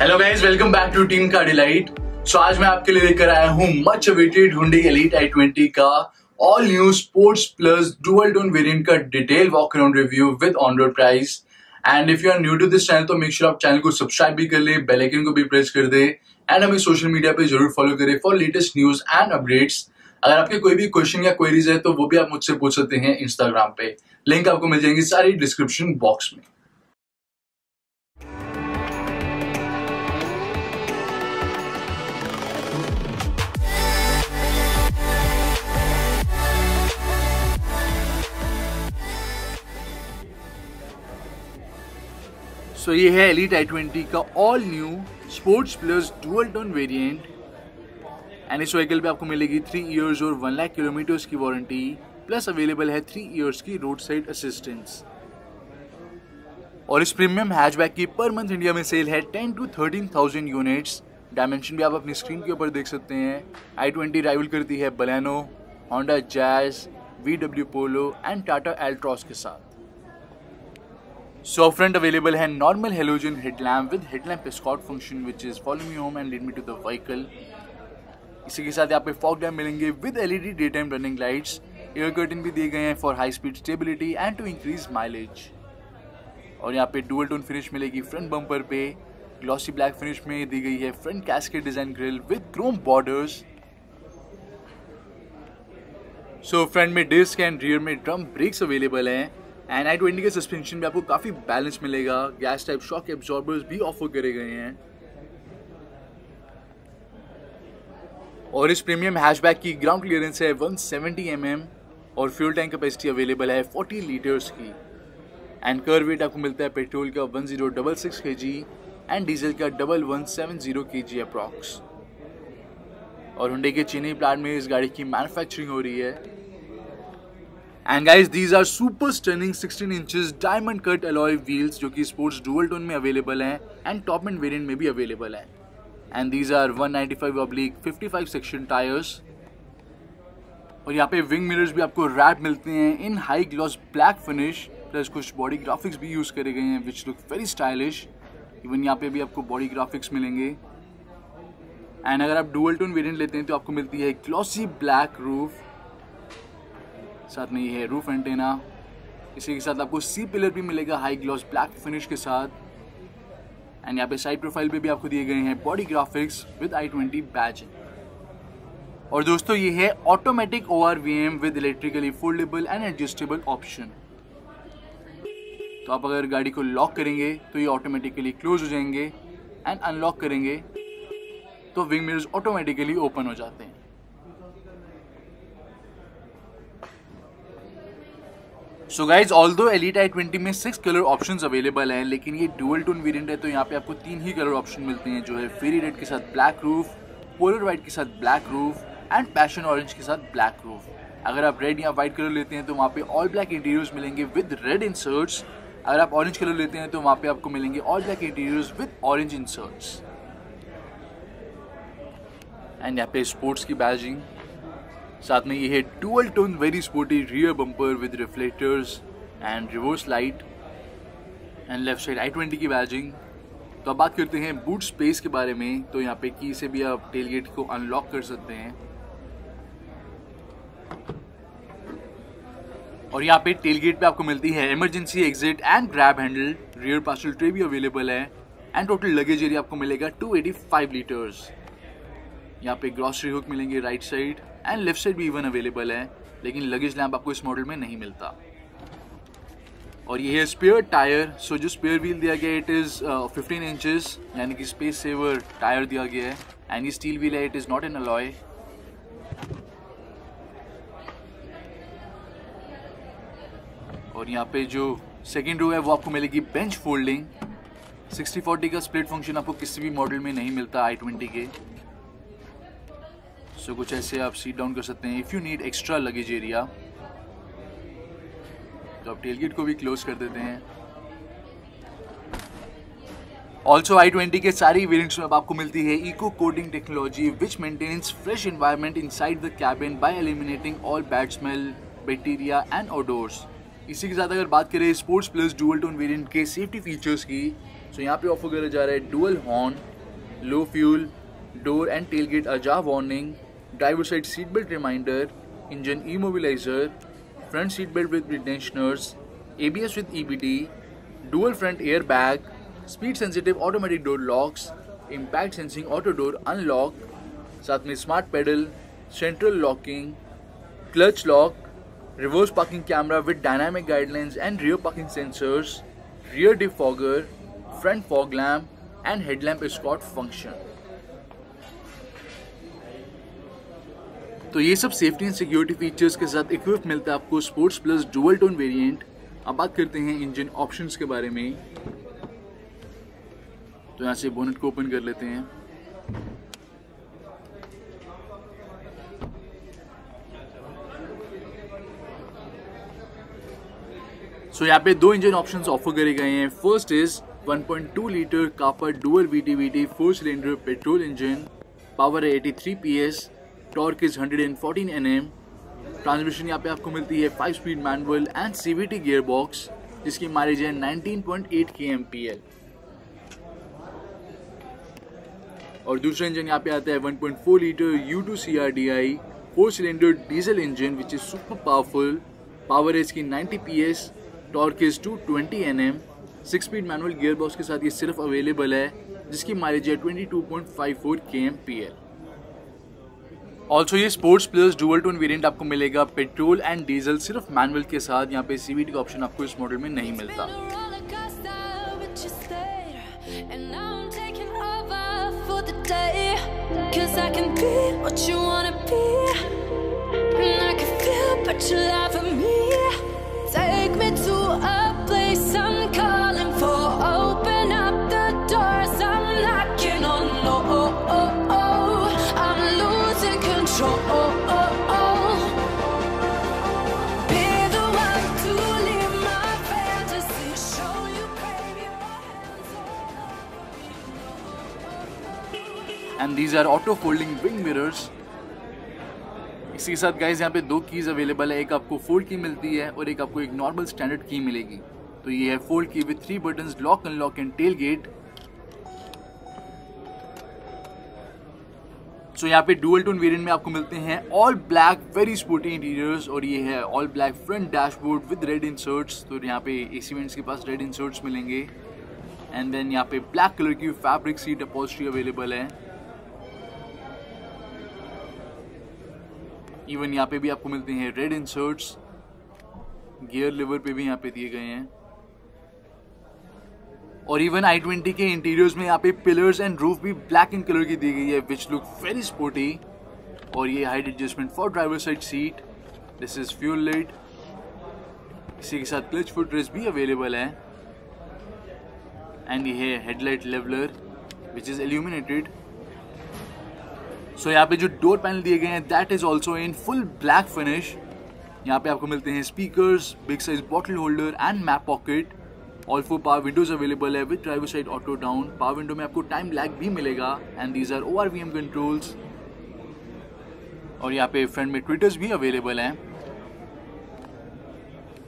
Hello guys, welcome back to team का delight. So आज मैं आपके लिए लेकर आया हूँ much awaited Hyundai Elite i20 का all new sports plus dual tone variant का detail walk around review with on road price. And if you are new to this channel तो मेक श्योर आप चैनल को subscribe भी कर ले, bell icon को भी प्रेस कर दे एंड हमें सोशल मीडिया पे जरूर फॉलो करें for latest news and updates. अगर आपके कोई भी क्वेश्चन या क्वेरीज है तो वो भी आप मुझसे पूछ सकते हैं इंस्टाग्राम पे, लिंक आपको मिल जाएंगे सारी डिस्क्रिप्शन बॉक्स में। सो ये है एलीट i20 का all new sports plus dual tone variant and इस व्हीकल पे आपको मिलेगी 3 इयर्स और 1 लाख किलोमीटर्स की वारंटी प्लस अवेलेबल है 3 इयर्स की रोड साइड असिस्टेंस। और इस प्रीमियम हैचबैक की पर मंथ इंडिया में सेल है 10 to 13,000 यूनिट्स। डायमेंशन भी आप अपनी स्क्रीन के ऊपर देख सकते हैं। i20 राइवल करती है Baleno, Honda Jazz, VW Polo and Tata Altroz के साथ। सो फ्रंट अवेलेबल है normal halogen headlamp with headlamp escort function which is follow me home and lead me to the vehicle. इसी के साथ यहाँ पे फॉग लैम्प मिलेंगे with LED day time running lights. Air curtain भी दिए गए हैं for high speed stability and to increase mileage. और यहाँ पे डुअल टोन फिनिश मिलेगी फ्रंट बम्पर पे। ग्लॉसी ब्लैक फिनिश में दी गई है front cascade design grille with chrome borders. So front में डिस्क एंड रियर में ड्रम ब्रेक्स अवेलेबल हैं एंड i20 के सस्पेंशन में आपको काफ़ी बैलेंस मिलेगा। गैस टाइप शॉक एब्जॉर्बर्स भी ऑफर करे गए हैं। और इस प्रीमियम हैचबैक की ग्राउंड क्लियरेंस है 170 mm और फ्यूल टैंक कैपेसिटी अवेलेबल है 40 लीटर्स की। एंड कर वेट आपको मिलता है पेट्रोल का 1066 kg एंड डीजल का 1170 kg अप्रॉक्स। और हुंडई के चेन्नई प्लांट में इस गाड़ी की मैन्युफैक्चरिंग हो रही है। And guys these are super stunning 16 inches diamond cut alloy wheels जो कि स्पोर्ट्स डुअल टोन में अवेलेबल हैं एंड टॉप एंड वेरिएंट में भी अवेलेबल हैं। And these are 195/55 section tyres. और यहाँ पे विंग मिरर्स भी आपको रैप मिलते हैं in high gloss black finish plus कुछ बॉडी ग्राफिक्स भी यूज़ करे गए हैं which look very stylish. Even यहाँ पे भी आपको बॉडी ग्राफिक्स मिलेंगे। एंड अगर आप डुअल टोन वेरिएंट लेते हैं तो आपको मिलती है ग्लॉसी ब्लैक रूफ, साथ में ये है रूफ एंटेना। इसी के साथ आपको सी पिलर भी मिलेगा हाई ग्लॉस ब्लैक फिनिश के साथ। एंड यहाँ पे साइड प्रोफाइल पे भी आपको दिए गए हैं body graphics with i20 Baij. और दोस्तों ये है automatic ORVM with electrically foldable and adjustable option. तो आप अगर गाड़ी को लॉक करेंगे तो ये ऑटोमेटिकली क्लोज हो जाएंगे एंड अनलॉक करेंगे तो विंग मिरर्स ऑटोमेटिकली ओपन हो जाते हैं। So guys although elite i20 में 6 कलर ऑप्शंस अवेलेबल हैं लेकिन ये डुअल टोन वेरिएंट है तो यहाँ पे आपको 3 ही कलर ऑप्शन मिलते हैं जो है फेरी रेड के साथ ब्लैक रूफ, पोलर वाइट के साथ black roof and passion orange के साथ ब्लैक रूफ। अगर आप रेड या वाइट कलर लेते हैं तो वहाँ पे ऑल ब्लैक इंटीरियर्स मिलेंगे विद रेड इंसर्ट्स। अगर आप ऑरेंज कलर लेते हैं तो वहाँ पे आपको मिलेंगे all black interiors with orange inserts. And यहाँ पे स्पोर्ट्स की बैजिंग, साथ में ये है dual tone very sporty rear bumper with reflectors and reverse light. And left side i20 की बैजिंग। तो अब बात करते हैं बूट स्पेस के बारे में, तो यहाँ पे की से भी आप टेलगेट को अनलॉक कर सकते हैं। और यहाँ पे टेलगेट पे आपको मिलती है emergency exit and grab handle. Rear parcel tray भी अवेलेबल है एंड टोटल लगेज एरिया आपको मिलेगा 285 लीटर्स। यहाँ पे ग्रॉसरी हुक मिलेंगे right side and left side भी इवन अवेलेबल है लेकिन लगेज लैंप आपको इस मॉडल में नहीं मिलता। और ये है स्पेयर टायर। सो जो स्पेयर व्हील दिया गया है इट इज़ 15 इंचेस यानी कि स्पेस सेवर टायर दिया गया है एंड ये स्टील व्हील है, it is not an alloy. और यहाँ पे जो सेकेंड रो है वो आपको मिलेगी बेंच फोल्डिंग। 60/40 का स्प्लिट फंक्शन आपको किसी भी मॉडल में नहीं मिलता i20 के। सो कुछ ऐसे आप सीट डाउन कर सकते हैं if you need extra luggage area. तो आप टेलगेट को भी क्लोज कर देते हैं। ऑल्सो i20 के सारी वेरिएंट्स में आपको मिलती है eco coding technology which maintains fresh environment inside the cabin by eliminating all bad smell, bacteria and odours. इसी के साथ अगर बात करें sports plus dual tone variant के सेफ्टी फीचर्स की, सो यहाँ पे ऑफर करा जा रहा है dual horn, low fuel, door and tailgate ajar warning, driver side seat belt reminder, engine immobiliser, front seat belt with pretensioners, ABS with EBD, dual front air bag, speed sensitive automatic door locks, impact sensing auto door unlock, साथ में smart pedal, central locking, clutch lock, reverse parking camera with dynamic guidelines and rear parking sensors, rear defogger, front fog lamp and headlamp escort function. तो ये सब safety and security features के साथ equip मिलता है आपको sports plus dual tone variant. अब बात करते हैं इंजन ऑप्शंस के बारे में। तो यहाँ से बोनेट को ओपन कर लेते हैं। सो यहाँ पे दो इंजन ऑप्शंस ऑफर करे गए हैं। First is 1.2 litre copper dual BTVT 4-cylinder petrol engine, power है 83 PS, torque is 114 Nm। Transmission यहाँ पे आपको मिलती है 5-speed manual and CVT gear box, जिसकी माइलेज है 19.8 kmpl। और दूसरा इंजन यहाँ पे आता है 1.4 litre U2 CRDi 4-cylinder diesel engine which is super powerful, power है इसकी 90 PS, torque is 220 Nm, 6-speed manual gear box के साथ ये सिर्फ अवेलेबल है, जिसकी माइलेज है 22.54 kmpl। ऑल्सो ये sports plus dual tone variant आपको मिलेगा पेट्रोल एंड डीजल सिर्फ मैनुअल के साथ। यहाँ पे CVT का ऑप्शन आपको इस मॉडल में नहीं मिलता। And these are auto folding wing mirrors. इसके साथ गाइज यहाँ पे दो कीज अवेलेबल है, एक आपको फोल्ड की मिलती है और एक आपको एक नॉर्मल स्टैंडर्ड की मिलेगी। तो ये है fold key with 3 buttons, lock unlock and tail gate. So यहाँ पे डुअल टोन वेरिएंट में आपको मिलते हैं all black very sporty interiors, और ये है all black front dashboard with red inserts. तो यहाँ पे AC वेंट्स के पास रेड इंसर्ट्स मिलेंगे एंड देन यहाँ पे ब्लैक कलर की फैब्रिक सीट अपॉस्ट्री अवेलेबल है। इवन यहाँ पे भी आपको मिलते हैं रेड इंसर्ट्स, गियर लिवर पे भी यहाँ पे दिए गए हैं। और इवन i20 के इंटीरियर्स में यहाँ पे पिलर्स एंड रूफ भी ब्लैक इन कलर की दी गई है विच लुक वेरी स्पोर्टी। और ये height adjustment for driver side seat, this is fuel light, इसी के साथ क्लच फुटरेस्ट भी अवेलेबल है। एंड ये है headlight leveller which is illuminated. So यहाँ पे जो डोर पैनल दिए गए हैं that is also in full black finish. यहाँ पे आपको मिलते हैं speakers, big size bottle holder and map pocket. All 4 power windows available है with driver side auto down. Power window में आपको टाइम लैग भी मिलेगा and these are ORVM controls. और यहाँ पे फ्रंट में ट्विटर्स भी अवेलेबल हैं।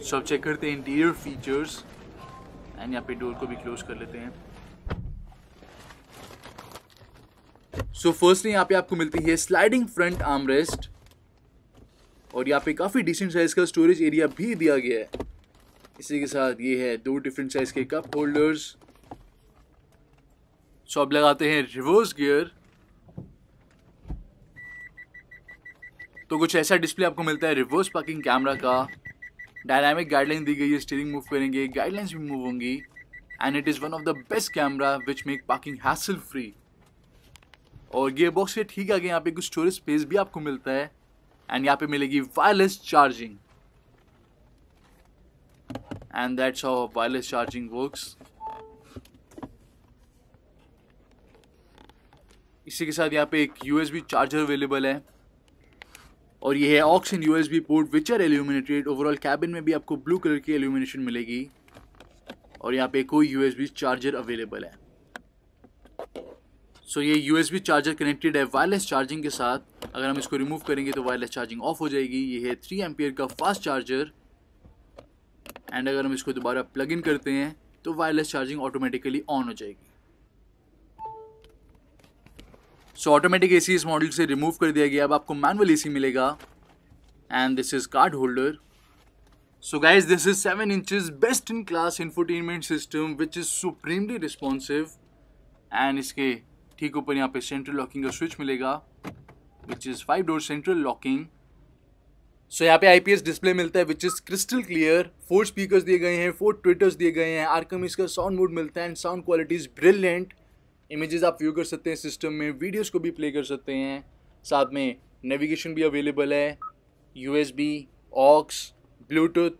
सो अब चेक करते हैं इंटीरियर फीचर्स एंड यहाँ पे डोर को भी क्लोज कर लेते हैं। सो फर्स्टली यहाँ पे आपको मिलती है स्लाइडिंग फ्रंट आर्मरेस्ट, और यहाँ पे काफ़ी डिसेंट साइज़ का स्टोरेज एरिया भी दिया गया है। इसी के साथ ये है 2 डिफरेंट साइज़ के कप होल्डर्स। सो अब लगाते हैं रिवर्स गियर। तो कुछ ऐसा डिस्प्ले आपको मिलता है रिवर्स पार्किंग कैमरा का। डायनामिक गाइडलाइन दी गई है, स्टीयरिंग मूव करेंगे गाइडलाइंस भी मूव होंगी। And it is one of the best camera which make parking hassle free. और गियर बॉक्स के ठीक आगे यहाँ पे कुछ स्टोरेज स्पेस भी आपको मिलता है एंड यहाँ पे मिलेगी wireless charging and that's how wireless charging works. इसी के साथ यहाँ पे एक USB चार्जर अवेलेबल है और ये है aux and USB port which are illuminated. Overall cabin में भी आपको ब्लू कलर की एल्यूमिनेशन मिलेगी और यहाँ पे कोई USB चार्जर अवेलेबल है। सो ये USB चार्जर कनेक्टेड है वायरलेस चार्जिंग के साथ। अगर हम इसको रिमूव करेंगे तो वायरलेस चार्जिंग ऑफ हो जाएगी। ये है 3 एम्पियर का फास्ट चार्जर एंड अगर हम इसको दोबारा प्लग इन करते हैं तो वायरलेस चार्जिंग ऑटोमेटिकली ऑन हो जाएगी। सो ऑटोमेटिक एसी इस मॉडल से रिमूव कर दिया गया, अब आपको मैनुअल एसी मिलेगा and this is card holder. So guys this is 7 inches best in class infotainment system which is supremely responsive and इसके ठीक ऊपर यहाँ पे सेंट्रल लॉकिंग का स्विच मिलेगा which is 5-door central locking. So यहाँ पे आईपीएस डिस्प्ले मिलता है which is crystal clear, 4 speakers दिए गए हैं, 4 ट्विटर्स दिए गए हैं, आरकम इसका साउंड मोड मिलता है and sound quality is brilliant. Images आप व्यू कर सकते हैं सिस्टम में, वीडियोस को भी प्ले कर सकते हैं, साथ में नेविगेशन भी अवेलेबल है, USB, aux, Bluetooth,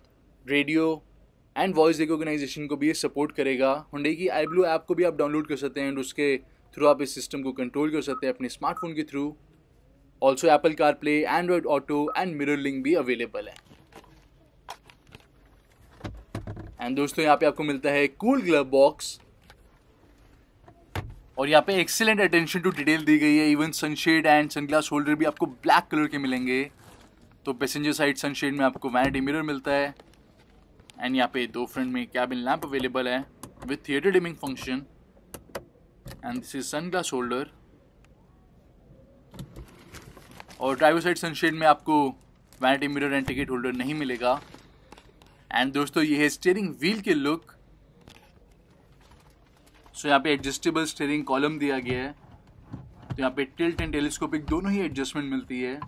radio and voice recognition को भी ये सपोर्ट करेगा। Hyundai की i-Blue ऐप को भी आप डाउनलोड कर सकते हैं एंड उसके थ्रू आप इस सिस्टम को कंट्रोल कर सकते हैं अपने स्मार्टफोन के through. Also Apple CarPlay, Android auto and mirror link भी अवेलेबल है। एंड दोस्तों यहाँ पे आपको मिलता है कूल ग्लव बॉक्स और यहाँ पे एक्सीलेंट अटेंशन टू डिटेल दी गई है, even sunshade and sunglass holder भी आपको ब्लैक कलर के मिलेंगे। तो पैसेंजर साइड सनशेड में आपको वैनिटी मिरर मिलता है एंड यहाँ पे 2 फ्रंट में कैबिन लैंप अवेलेबल है with theatre dimming function and this is sunglass holder. और ड्राइवर साइड सनशेड में आपको vanity mirror and ticket holder नहीं मिलेगा। एंड दोस्तों ये है स्टीयरिंग व्हील के लुक। सो यहाँ पे एडजस्टेबल स्टीयरिंग कॉलम दिया गया है, तो यहाँ पे टिल्ट एंड टेलीस्कोपिक दोनों ही एडजस्टमेंट मिलती है।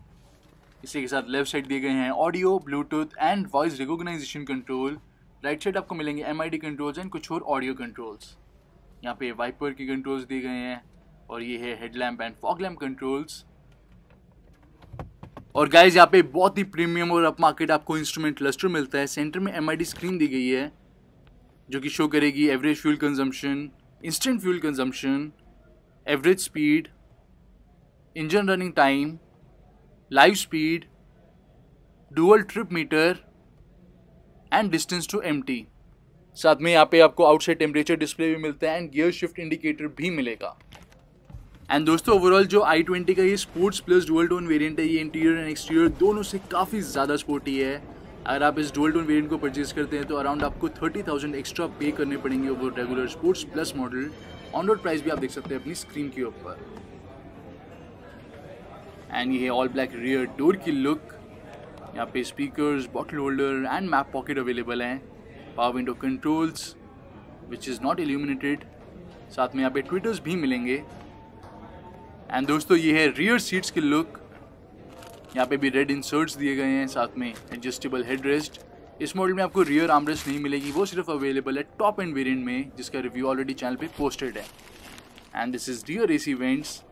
इसी के साथ लेफ्ट साइड दिए गए हैं audio, Bluetooth and voice recognition control. Right side आपको मिलेंगे MID कंट्रोल्स एंड कुछ और ऑडियो कंट्रोल्स। यहाँ पे वाइपर के कंट्रोल्स दिए गए हैं और ये है headlamp and fog lamp controls. और गाइज यहाँ पे बहुत ही प्रीमियम और अप मार्केट आपको इंस्ट्रूमेंट क्लस्टर मिलता है। सेंटर में MID स्क्रीन दी गई है जो कि शो करेगी average fuel consumption, instant fuel consumption, average speed, engine running time, live speed, dual trip meter and distance to empty. साथ में यहाँ पे आपको आउटसाइड टेम्परेचर डिस्प्ले भी मिलता है एंड गियर शिफ्ट इंडिकेटर भी मिलेगा। एंड दोस्तों ओवरऑल जो i20 का ये sports plus dual tone variant है, ये इंटीरियर एंड एक्सटीरियर दोनों से काफ़ी ज़्यादा स्पोर्टी है। अगर आप इस डुअल टोन वेरिएंट को परचेज करते हैं तो अराउंड आपको 30,000 एक्स्ट्रा पे करने पड़ेंगे over regular sports plus model. On road price भी आप देख सकते हैं अपनी स्क्रीन के ऊपर। एंड ये है ऑल ब्लैक रियर डोर की लुक। यहाँ पे speakers, bottle holder and map pocket available हैं। Power window controls which is not illuminated, साथ में यहाँ पे ट्विटर्स भी मिलेंगे। एंड दोस्तों ये है रियर सीट्स की लुक। यहाँ पे भी रेड इंसर्ट्स दिए गए हैं, साथ में एडजस्टेबल हेडरेस्ट। इस मॉडल में आपको रियर आर्मरेस्ट नहीं मिलेगी, वो सिर्फ अवेलेबल है टॉप एंड वेरिएंट में, जिसका रिव्यू ऑलरेडी चैनल पे पोस्टेड है। And this is rear AC vents.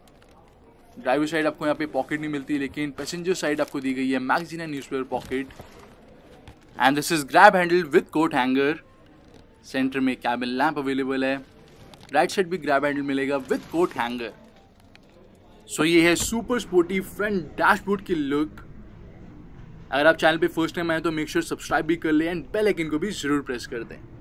Driver side आपको यहाँ पे पॉकेट नहीं मिलती, लेकिन पैसेंजर साइड आपको दी गई है magazine and newspaper pocket. And this is grab handle with coat hanger. Centre में कैबिन लैंप अवेलेबल है, राइट साइड भी ग्रैब हैंडल मिलेगा विद कोट हैंगर। सो ये है सुपर स्पोर्टी फ्रंट डैशबोर्ड की लुक। अगर आप चैनल पे फर्स्ट टाइम आए तो मेक श्योर सब्सक्राइब भी कर लें एंड बेल आइकन को भी ज़रूर प्रेस कर दें।